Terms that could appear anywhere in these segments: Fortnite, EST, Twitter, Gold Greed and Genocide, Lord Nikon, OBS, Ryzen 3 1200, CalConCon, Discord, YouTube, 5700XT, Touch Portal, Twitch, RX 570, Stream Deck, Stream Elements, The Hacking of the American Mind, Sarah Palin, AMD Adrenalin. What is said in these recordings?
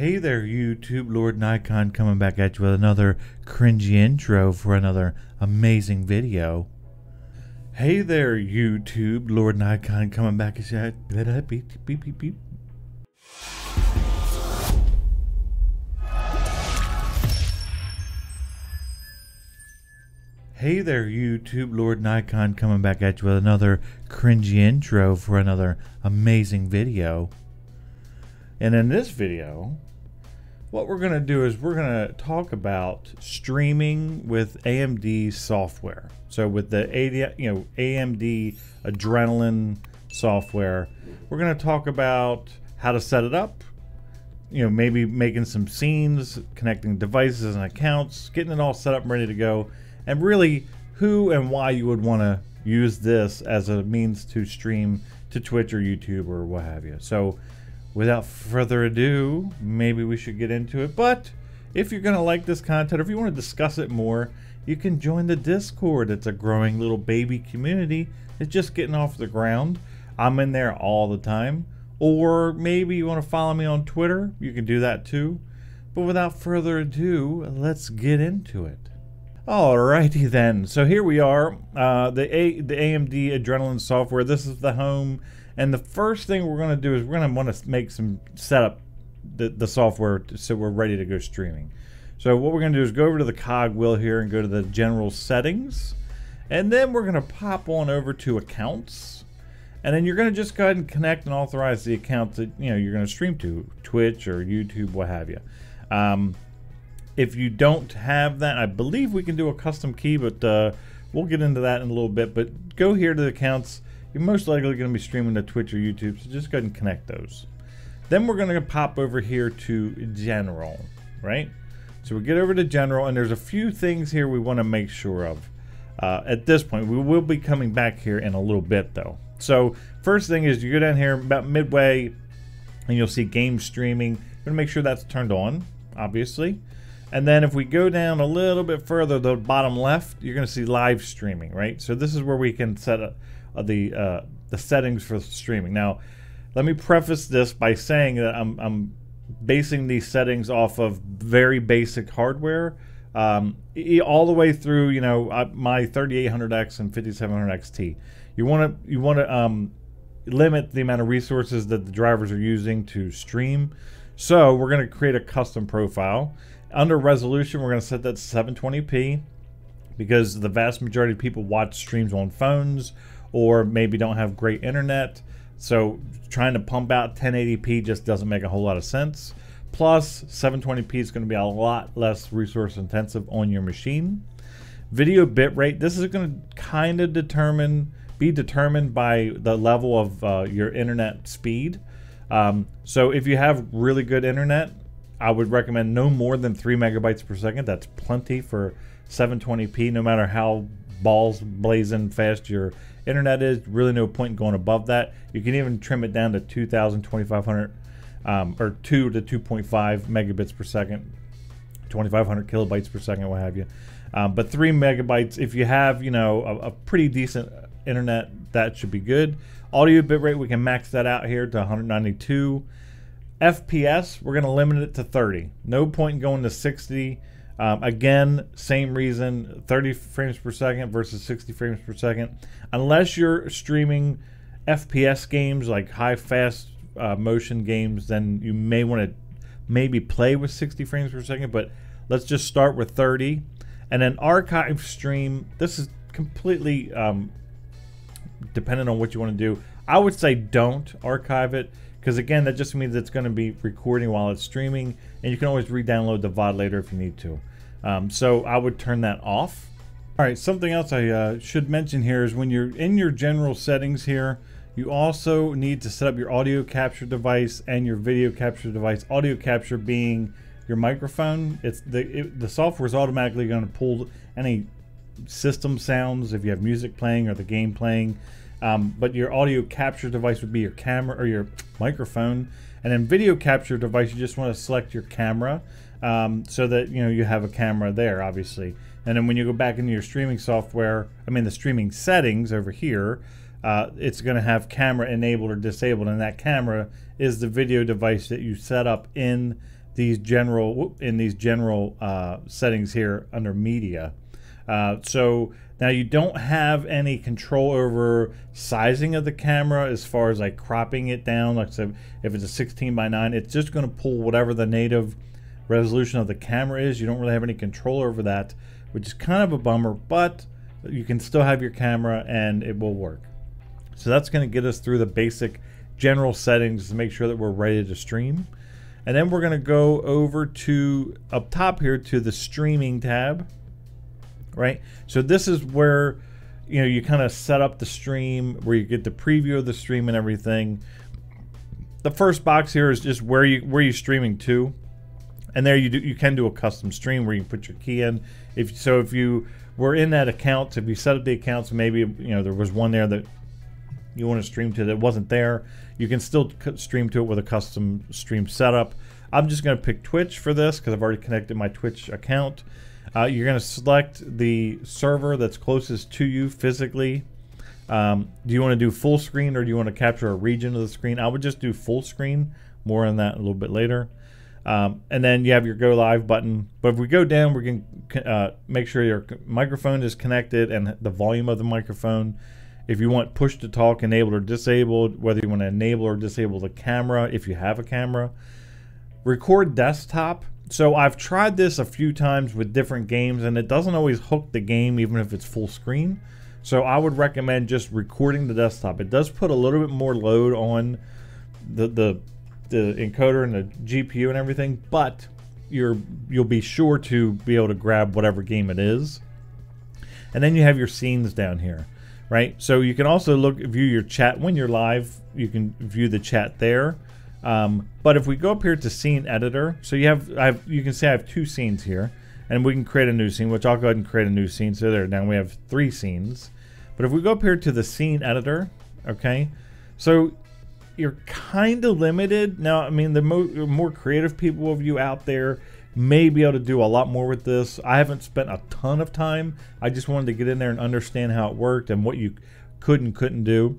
Hey there, YouTube. Lord Nikon coming back at you with another cringy intro for another amazing video. Hey there, YouTube. Lord Nikon coming back at you. Hey there, YouTube. Lord Nikon coming back at you with another cringy intro for another amazing video. And in this video, what we're going to do is we're going to talk about streaming with AMD software. So with the AMD Adrenalin software, we're going to talk about how to set it up, maybe making some scenes, connecting devices and accounts, getting it all set up and ready to go, and really who and why you would want to use this as a means to stream to Twitch or YouTube or what have you. So without further ado, maybe we should get into it. But if you're going to like this content, or if you want to discuss it more, you can join the Discord. It's a growing little baby community. It's just getting off the ground. I'm in there all the time. Or maybe you want to follow me on Twitter. You can do that too. But without further ado, let's get into it. Alrighty then. So here we are. The AMD Adrenalin software. This is the home. And the first thing we're going to do is we're going to want to make some setup the software so we're ready to go streaming. So what we're going to do is go over to the cog wheel here and go to the general settings. And then we're going to pop on over to accounts. And then you're going to just go ahead and connect and authorize the account that you're going to stream to, Twitch or YouTube, what have you. If you don't have that, I believe we can do a custom key, but we'll get into that in a little bit. But go here to the accounts. You're most likely going to be streaming to Twitch or YouTube, so just go ahead and connect those. Then we're going to pop over here to General, right? So we get over to General, and there's a few things here we want to make sure of. At this point, we will be coming back here in a little bit, though. So first thing is you go down here about midway, and you'll see Game Streaming. We're going to make sure that's turned on, obviously. And then if we go down a little bit further, the bottom left, you're going to see Live Streaming, right? So this is where we can set up the settings for streaming. Now, let me preface this by saying that I'm basing these settings off of very basic hardware, all the way through my 3800X and 5700XT. You want to limit the amount of resources that the drivers are using to stream. So we're going to create a custom profile. Under resolution, we're going to set that to 720p because the vast majority of people watch streams on phones, or maybe don't have great internet, so trying to pump out 1080p just doesn't make a whole lot of sense. Plus, 720p is going to be a lot less resource intensive on your machine. Video bitrate, this is going to kind of be determined by the level of your internet speed. So if you have really good internet, I would recommend no more than 3 MB/s. That's plenty for 720p, no matter how balls blazing fast your internet is. Really no point in going above that. You can even trim it down to 2000, 2500, or 2 to 2.5 Mbps, 2500 KB/s, what have you. But 3 MB, if you have a pretty decent internet, that should be good. Audio bitrate, we can max that out here to 192. FPS, we're going to limit it to 30. No point in going to 60. Again, same reason, 30 frames per second versus 60 frames per second. Unless you're streaming FPS games like high fast motion games, then you may want to maybe play with 60 frames per second, but let's just start with 30. And then archive stream, this is completely dependent on what you want to do. I would say don't archive it, because again, that just means it's going to be recording while it's streaming, and you can always re-download the VOD later if you need to. So I would turn that off. All right, something else I should mention here is when you're in your general settings here, you also need to set up your audio capture device and your video capture device. Audio capture being your microphone. The software is automatically going to pull any system sounds if you have music playing or the game playing. But your audio capture device would be your camera or your microphone, and then video capture device, you just want to select your camera so that you have a camera there, obviously. And then when you go back into your streaming software, the streaming settings over here, it's going to have camera enabled or disabled, and that camera is the video device that you set up in these general settings here under media. So now you don't have any control over sizing of the camera as far as like cropping it down. Like I said, if it's a 16:9, it's just going to pull whatever the native resolution of the camera is. You don't really have any control over that, which is kind of a bummer, but you can still have your camera and it will work. So that's going to get us through the basic general settings to make sure that we're ready to stream. And then we're going to go over to up top here to the streaming tab. Right, so this is where, you know, you kind of set up the stream, where you get the preview of the stream and everything. The first box here is just where you're streaming to, and there you can do a custom stream where you put your key in. If you were in that account, if you set up the accounts, maybe, you know, there was one there that you want to stream to that wasn't there, you can still stream to it with a custom stream setup. I'm just going to pick Twitch for this because I've already connected my Twitch account. You're going to select the server that's closest to you physically. Do you want to do full screen or do you want to capture a region of the screen? I would just do full screen. More on that a little bit later. And then you have your go live button. But if we go down, we can make sure your microphone is connected and the volume of the microphone. If you want push to talk enabled or disabled, whether you want to enable or disable the camera if you have a camera. Record desktop. So I've tried this a few times with different games and it doesn't always hook the game even if it's full screen. So I would recommend just recording the desktop. It does put a little bit more load on the encoder and the GPU and everything, but you'll be sure to be able to grab whatever game it is. And then you have your scenes down here, right? So you can also view your chat when you're live. You can view the chat there. But if we go up here to scene editor, so you can see I have two scenes here, and we can create a new scene, which I'll go ahead and create a new scene. So there, now we have three scenes. But if we go up here to the scene editor, okay, so you're kind of limited. Now, I mean, the more creative people of you out there may be able to do a lot more with this. I haven't spent a ton of time. I just wanted to get in there and understand how it worked and what you could and couldn't do.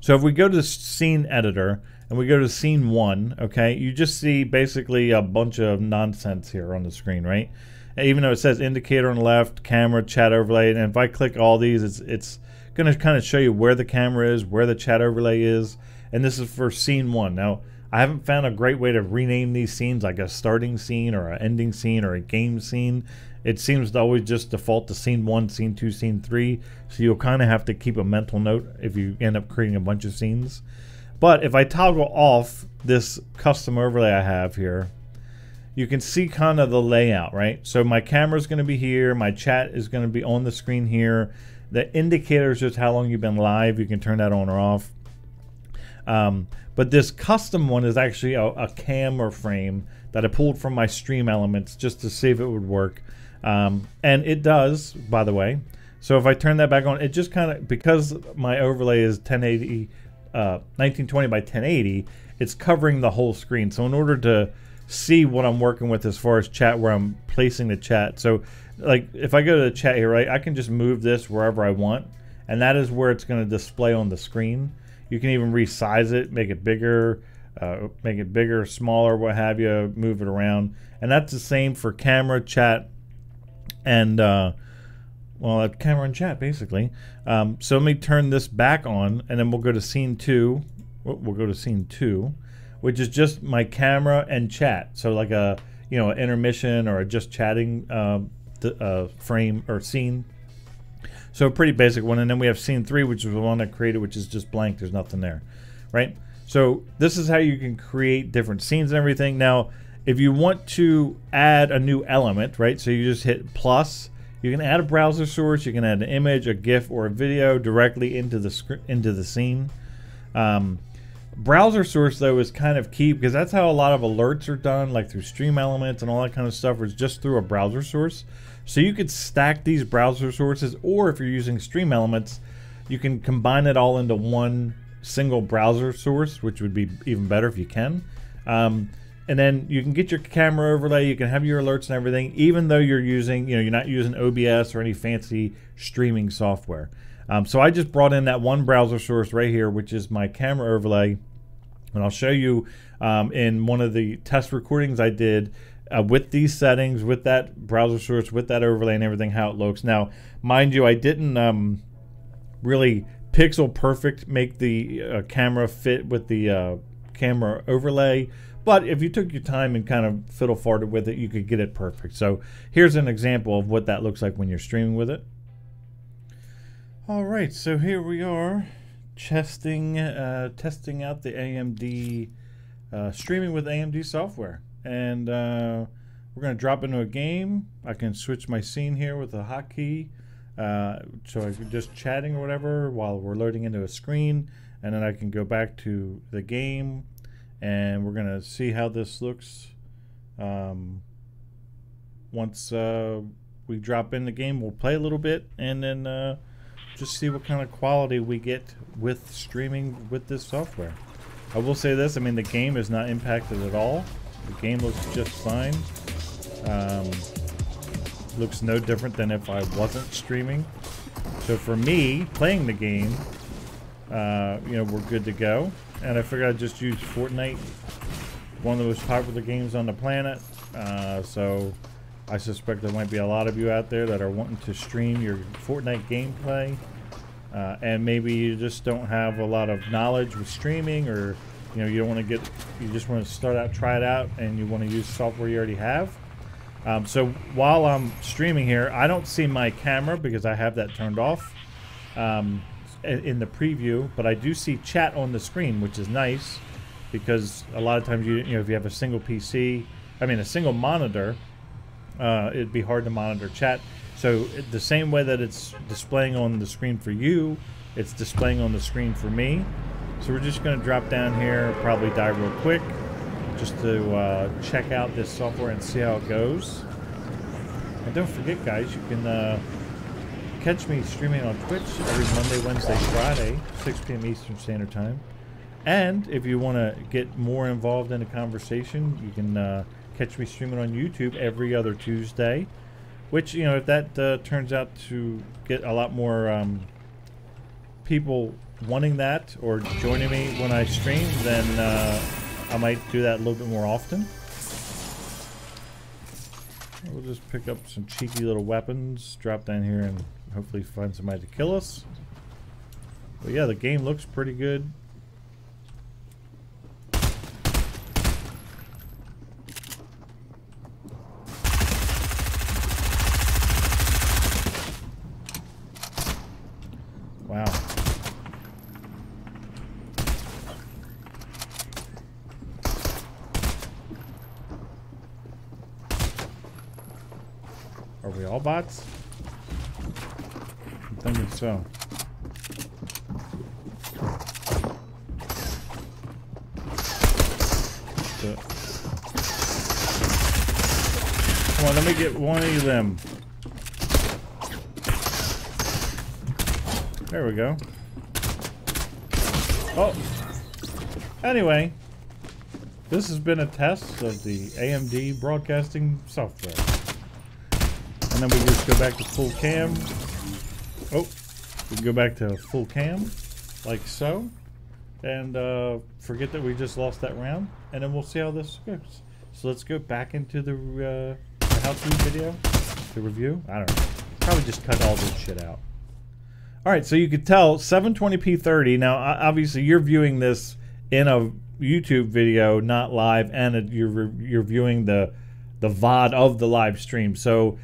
So if we go to the scene editor, and we go to scene one, okay, you just see basically a bunch of nonsense here on the screen, right? Even though it says indicator on the left, camera, chat overlay, and if I click all these, it's going to kind of show you where the camera is, where the chat overlay is, and this is for scene one. Now, I haven't found a great way to rename these scenes, like a starting scene or an ending scene or a game scene. It seems to always just default to scene one, scene two, scene three, so you'll kind of have to keep a mental note if you end up creating a bunch of scenes. But if I toggle off this custom overlay I have here, you can see kind of the layout, right? So my camera is going to be here. My chat is going to be on the screen here. The indicator is just how long you've been live. You can turn that on or off. But this custom one is actually a camera frame that I pulled from my Stream Elements just to see if it would work. And it does, by the way. So if I turn that back on, it just kind of, because my overlay is 1080, 1920 by 1080, it's covering the whole screen. So in order to see what I'm working with as far as chat, where I'm placing the chat. So like if I go to the chat here, right, I can just move this wherever I want. And that is where it's going to display on the screen. You can even resize it, make it bigger, smaller, what have you, move it around. And that's the same for camera, chat, and well, camera and chat, basically. So let me turn this back on, and then we'll go to scene two. We'll go to scene two, which is just my camera and chat. So like a, you know, an intermission or a just chatting frame or scene. So a pretty basic one. And then we have scene three, which is the one I created, which is just blank. There's nothing there, right? So this is how you can create different scenes and everything. Now, if you want to add a new element, right? So you just hit plus. You can add a browser source, you can add an image, a GIF, or a video directly into the scene. Browser source, though, is kind of key because that's how a lot of alerts are done, like through Stream Elements and all that kind of stuff, is just through a browser source. So you could stack these browser sources, or if you're using Stream Elements, you can combine it all into one single browser source, which would be even better if you can. And then you can get your camera overlay, you can have your alerts and everything, even though you're using, you know, you're not using OBS or any fancy streaming software. So I just brought in that one browser source right here, which is my camera overlay, And I'll show you in one of the test recordings I did with these settings, with that browser source, with that overlay and everything, how it looks. Now, mind you, I didn't really pixel perfect make the camera fit with the camera overlay. But if you took your time and kind of fiddle farted with it, you could get it perfect. So here's an example of what that looks like when you're streaming with it. All right, so here we are testing out the AMD, streaming with AMD software. And we're gonna drop into a game. I can switch my scene here with a hotkey. So I'm just chatting or whatever while we're loading into a screen. And then I can go back to the game. And we're gonna see how this looks. Once we drop in the game, we'll play a little bit and then just see what kind of quality we get with streaming with this software. I will say this, I mean, the game is not impacted at all. The game looks just fine. Looks no different than if I wasn't streaming. So for me, playing the game, you know, we're good to go. And I figured I'd just use Fortnite, one of the most popular games on the planet. So I suspect there might be a lot of you out there that are wanting to stream your Fortnite gameplay. And maybe you just don't have a lot of knowledge with streaming, or you know, you don't want to get, you just want to start out, try it out, and you want to use software you already have. So while I'm streaming here, I don't see my camera because I have that turned off. In the preview, but I do see chat on the screen, which is nice, because a lot of times you know, if you have a single PC, I mean a single monitor, it'd be hard to monitor chat. So the same way that it's displaying on the screen for you, it's displaying on the screen for me. So we're just going to drop down here, probably die real quick, just to check out this software and see how it goes. And don't forget, guys, you can catch me streaming on Twitch every Monday, Wednesday, Friday, 6 p.m. Eastern Standard Time. And if you want to get more involved in the conversation, you can catch me streaming on YouTube every other Tuesday, which, you know, if that turns out to get a lot more people wanting that or joining me when I stream, then I might do that a little bit more often. We'll just pick up some cheeky little weapons, drop down here, and hopefully find somebody to kill us. But yeah, the game looks pretty good. Wow. Are we all bots? I'm thinking so. Come on, let me get one of them. There we go. Oh. Anyway, this has been a test of the AMD broadcasting software. And then we just go back to full cam. Oh, we can go back to full cam, like so. And forget that we just lost that round. And then we'll see how this goes. So let's go back into the how-to video, the review. I don't know. Probably just cut all this shit out. All right, so you could tell 720p 30. Now, obviously, you're viewing this in a YouTube video, not live, and you're viewing the VOD of the live stream. So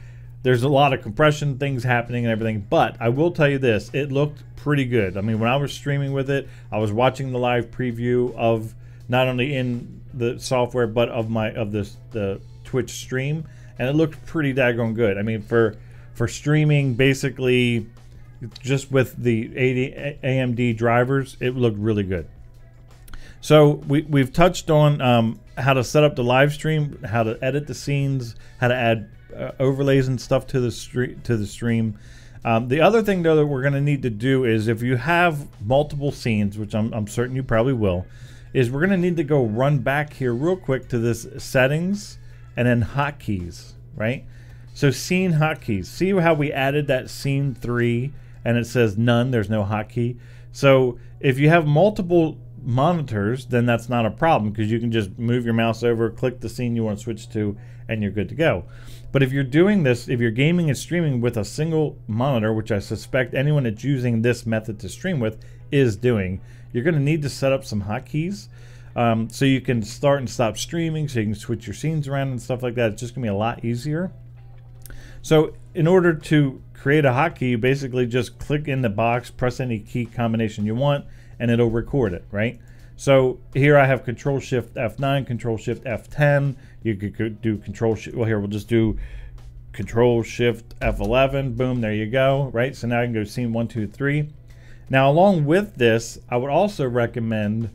there's a lot of compression things happening and everything, but I will tell you this, it looked pretty good. I mean, when I was streaming with it, I was watching the live preview of not only in the software, but of the Twitch stream, and it looked pretty daggone good. I mean, for streaming, basically, just with the AMD drivers, it looked really good. So we've touched on how to set up the live stream, how to edit the scenes, how to add overlays and stuff to the stream. The other thing though that we're going to need to do is, if you have multiple scenes, which I'm certain you probably will, is we're going to need to go run back here real quick to this settings and then hotkeys, right? So scene hotkeys. See how we added that scene 3 and it says none, there's no hotkey. So if you have multiple monitors, then that's not a problem because you can just move your mouse over, click the scene you want to switch to, and you're good to go. But if you're doing this, if you're gaming and streaming with a single monitor, which I suspect anyone that's using this method to stream with is doing, you're going to need to set up some hotkeys so you can start and stop streaming, so you can switch your scenes around and stuff like that. It's just going to be a lot easier. So in order to create a hotkey, you basically just click in the box, press any key combination you want, and it'll record it, right? So here I have Control Shift F9, Control Shift F10. You could do Control Shift, well here we'll just do Control Shift F11, boom, there you go, right? So now I can go scene 1, 2, 3. Now along with this, I would also recommend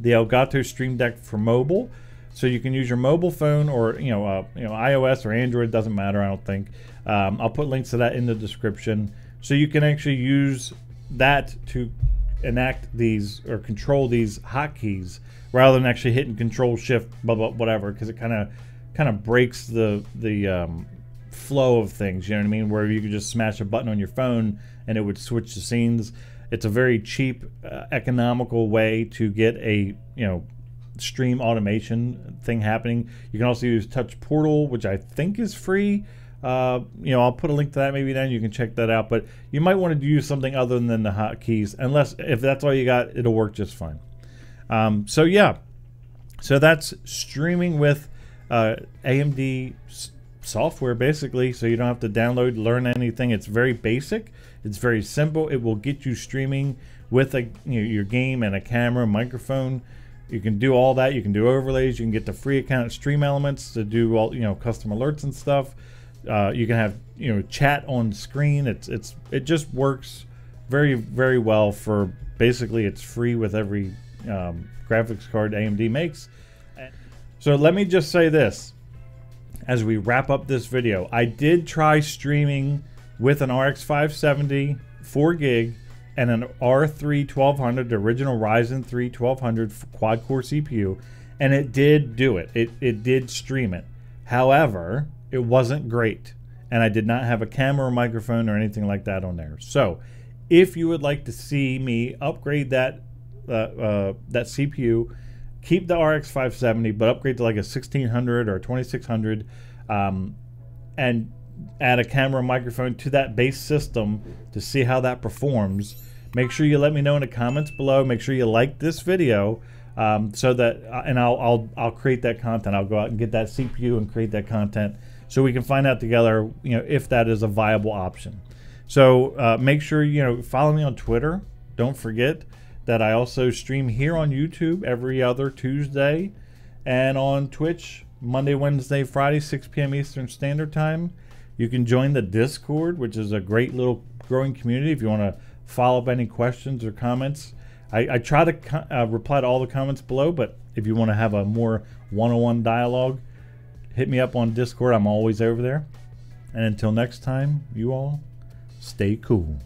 the Elgato Stream Deck for mobile. So you can use your mobile phone or iOS or Android, doesn't matter, I don't think. I'll put links to that in the description. So you can actually use that to enact these or control these hotkeys rather than actually hitting Control Shift blah blah whatever, because it kind of breaks the flow of things, you know what I mean, where you could just smash a button on your phone and it would switch the scenes. It's a very cheap economical way to get a stream automation thing happening. You can also use Touch Portal, which I think is free. I'll put a link to that, maybe then you can check that out, but you might want to use something other than the hotkeys, unless if that's all you got, it'll work just fine. So yeah, so that's streaming with AMD software basically, so you don't have to download, learn anything. It's very basic, it's very simple. It will get you streaming with a your game and a camera, microphone. You can do all that. You can do overlays. You can get the free account at Stream Elements to do all custom alerts and stuff. You can have chat on screen. It just works very, very well for basically it's free with every graphics card AMD makes. So let me just say this as we wrap up this video. I did try streaming with an RX 570 4GB and an R3 1200, the original Ryzen 3 1200 quad core CPU, and it did do it. It did stream it. However, it wasn't great, and I did not have a camera or microphone or anything like that on there. So if you would like to see me upgrade that that CPU, keep the RX 570 but upgrade to like a 1600 or 2600 and add a camera and microphone to that base system to see how that performs, make sure you let me know in the comments below. Make sure you like this video so that and I'll create that content. I'll go out and get that CPU and create that content so we can find out together if that is a viable option. So make sure follow me on Twitter. Don't forget that I also stream here on YouTube every other Tuesday and on Twitch Monday, Wednesday, Friday, 6 p.m. Eastern Standard Time. You can join the Discord, which is a great little growing community if you want to follow up any questions or comments. I try to reply to all the comments below, but if you want to have a more one-on-one dialogue, hit me up on Discord. I'm always over there. And until next time, you all stay cool.